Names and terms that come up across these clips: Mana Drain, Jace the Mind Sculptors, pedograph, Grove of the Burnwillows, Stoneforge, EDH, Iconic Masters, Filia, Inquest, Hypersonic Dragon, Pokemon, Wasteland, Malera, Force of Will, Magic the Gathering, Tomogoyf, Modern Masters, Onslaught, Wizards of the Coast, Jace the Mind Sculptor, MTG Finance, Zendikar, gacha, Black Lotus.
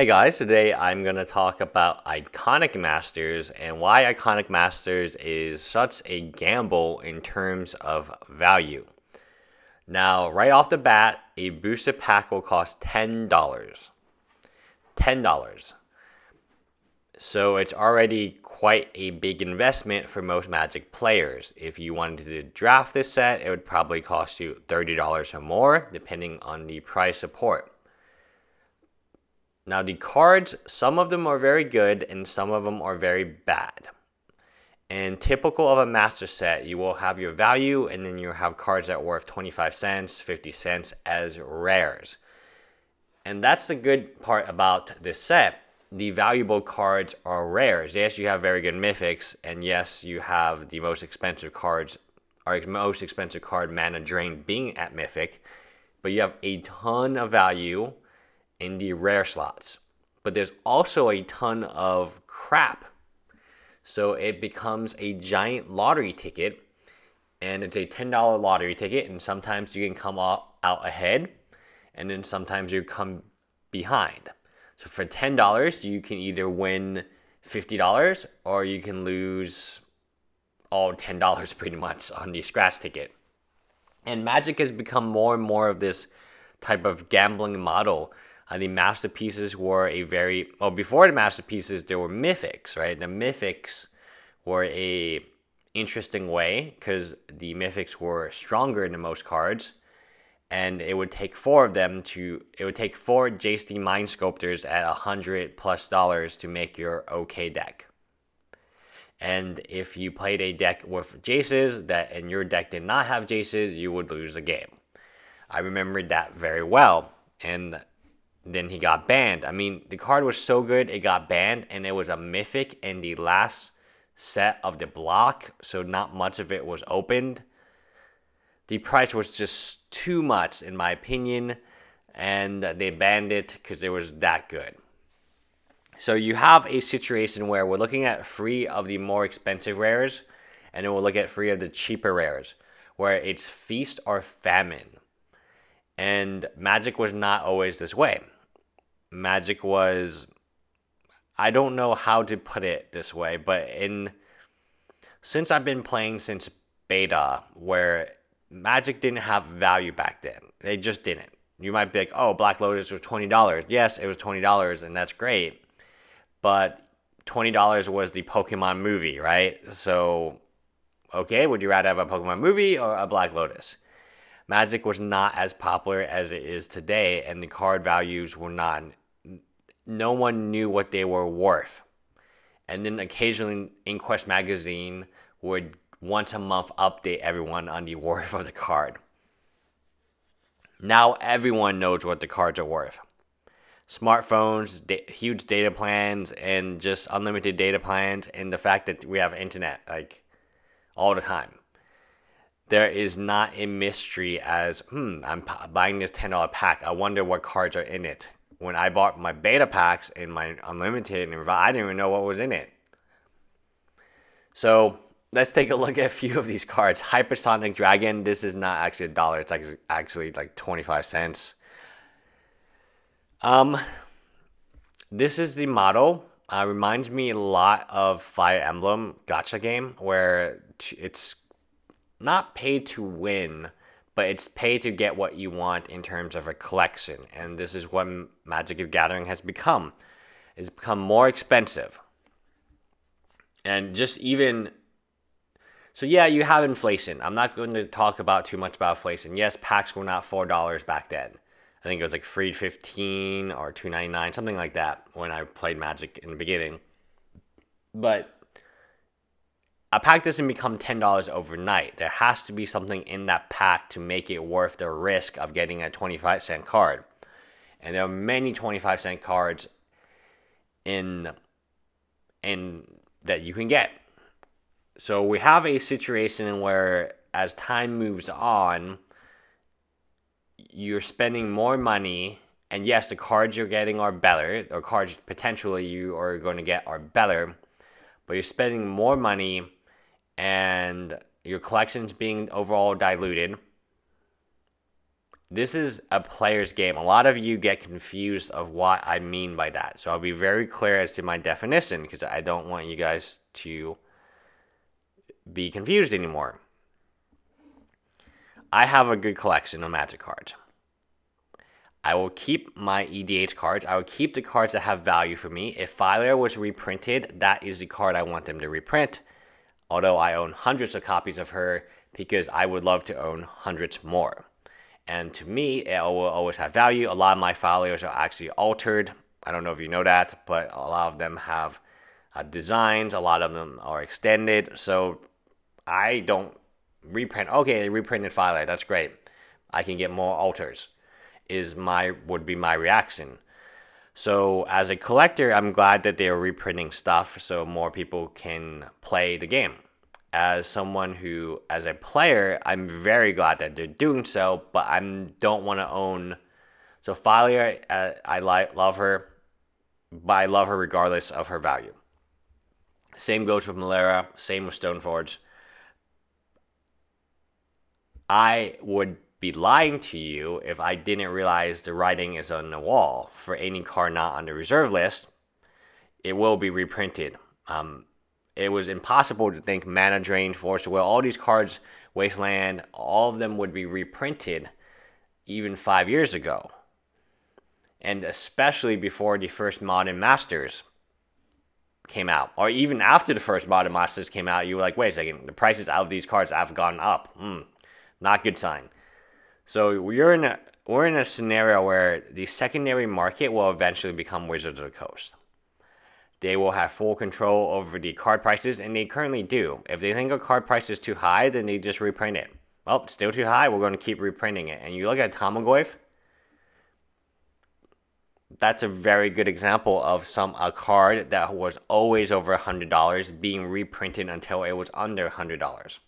Hey guys, today I'm going to talk about Iconic Masters and why Iconic Masters is such a gamble in terms of value. Now, right off the bat, a booster pack will cost $10. $10. So it's already quite a big investment for most Magic players. If you wanted to draft this set, it would probably cost you $30 or more, depending on the price support. Now the cards, some of them are very good and some of them are very bad. And typical of a master set, you will have your value and then you have cards that are worth 25 cents, 50 cents as rares. And that's the good part about this set. The valuable cards are rares. Yes, you have very good mythics, and yes, you have the most expensive cards, or most expensive card, Mana Drain, being at mythic, but you have a ton of value in the rare slots. But there's also a ton of crap. So it becomes a giant lottery ticket, and it's a $10 lottery ticket, and sometimes you can come out ahead, and then sometimes you come behind. So for $10, you can either win $50 or you can lose all $10 pretty much on the scratch ticket. And Magic has become more and more of this type of gambling model. The masterpieces were a very, well, before the masterpieces, there were mythics, right? The mythics were a interesting way because the mythics were stronger than most cards, and it would take four Jace the Mind Sculptors at $100+ to make your okay deck. And if you played a deck with Jaces that, and your deck did not have Jaces, you would lose the game. I remembered that very well, and then he got banned. I mean, the card was so good, it got banned, and it was a mythic in the last set of the block, so not much of it was opened. The price was just too much, in my opinion, and they banned it because it was that good. So you have a situation where we're looking at three of the more expensive rares, and then we'll look at three of the cheaper rares, where it's feast or famine. And Magic was not always this way. Magic was, I don't know how to put it this way, but since I've been playing since beta, where Magic didn't have value back then. They just didn't. You might be like, oh, Black Lotus was $20. Yes, it was $20, and that's great. But $20 was the Pokemon movie, right? So, okay, would you rather have a Pokemon movie or a Black Lotus? Magic was not as popular as it is today, and the card values were not, no one knew what they were worth. And then occasionally Inquest magazine would once a month update everyone on the worth of the card. Now everyone knows what the cards are worth. Smartphones, huge data plans, and just unlimited data plans, and the fact that we have internet like all the time. There is not a mystery as, I'm buying this $10 pack. I wonder what cards are in it. When I bought my beta packs and my unlimited, and I didn't even know what was in it. So let's take a look at a few of these cards. Hypersonic Dragon. This is not actually $1. It's actually like 25 cents. This is the model. Reminds me a lot of Fire Emblem gacha game where it's not pay to win, but it's pay to get what you want in terms of a collection. And this is what Magic the Gathering has become. It's become more expensive. And just even, so yeah, you have inflation. I'm not going to talk about too much about inflation. Yes, packs were not $4 back then. I think it was like $3.15 or $2.99, something like that when I played Magic in the beginning. But a pack doesn't become $10 overnight. There has to be something in that pack to make it worth the risk of getting a 25-cent card. And there are many 25-cent cards in that you can get. So we have a situation where as time moves on, you're spending more money, and yes, the cards you're getting are better, or cards potentially you are going to get are better, but you're spending more money, and your collection's being overall diluted, This is a player's game. A lot of you get confused of what I mean by that. So I'll be very clear as to my definition because I don't want you guys to be confused anymore. I have a good collection of Magic cards. I will keep my EDH cards. I will keep the cards that have value for me. If Filia was reprinted, that is the card I want them to reprint. Although I own hundreds of copies of her because I would love to own hundreds more. And to me, it will always have value. A lot of my Filias are actually altered. I don't know if you know that, but a lot of them have designs. A lot of them are extended. So I don't reprint. Okay, they reprinted Filia. That's great. I can get more alters. Would be my reaction. So as a collector, I'm glad that they are reprinting stuff so more people can play the game. As someone who, as a player, I'm very glad that they're doing so, but I don't want to own. So Filia, I love her, but I love her regardless of her value. Same goes with Malera, same with Stoneforge. I would be lying to you if I didn't realize the writing is on the wall for any card not on the reserve list. It will be reprinted. It was impossible to think Mana Drain, Force of Will, all these cards, Wasteland, all of them would be reprinted even 5 years ago. And especially before the first Modern Masters came out. Or even after the first Modern Masters came out, you were like, wait a second, the prices of these cards have gone up. Not good sign. So we're in a scenario where the secondary market will eventually become Wizards of the Coast. They will have full control over the card prices, and they currently do. If they think a card price is too high, then they just reprint it. Well, it's still too high. We're going to keep reprinting it. And you look at Tomogoyf. That's a very good example of a card that was always over $100 being reprinted until it was under $100.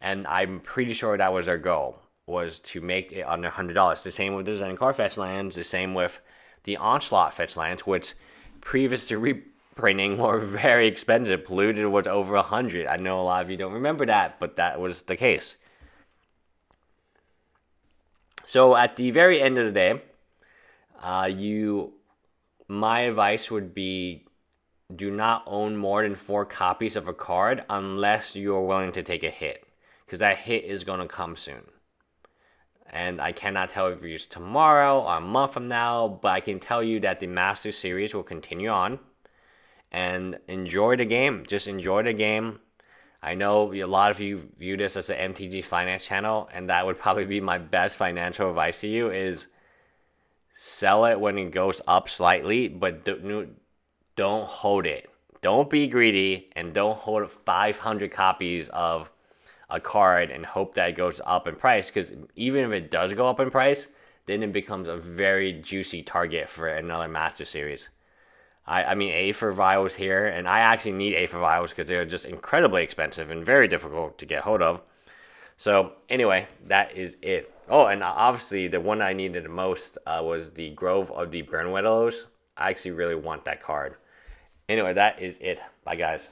And I'm pretty sure that was their goal, was to make it under $100. The same with the Zendikar fetch lands, the same with the Onslaught fetch lands, which previous to reprinting were very expensive. Polluted was over 100. I know a lot of you don't remember that, but that was the case. So at the very end of the day, my advice would be do not own more than 4 copies of a card unless you're willing to take a hit, because that hit is going to come soon. And I cannot tell if it's tomorrow or a month from now, but I can tell you that the Master Series will continue on. And enjoy the game. Just enjoy the game. I know a lot of you view this as an MTG Finance channel, and that would probably be my best financial advice to you is sell it when it goes up slightly, but don't hold it. Don't be greedy, and don't hold 500 copies of a card and hope that it goes up in price, because even if it does go up in price, then it becomes a very juicy target for another Master Series. I mean, A for Vials here, and I actually need A for Vials because they're just incredibly expensive and very difficult to get hold of. So anyway, that is it. Oh, and obviously the one I needed the most was the Grove of the Burnwillows. I actually really want that card. Anyway, that is it. Bye, guys.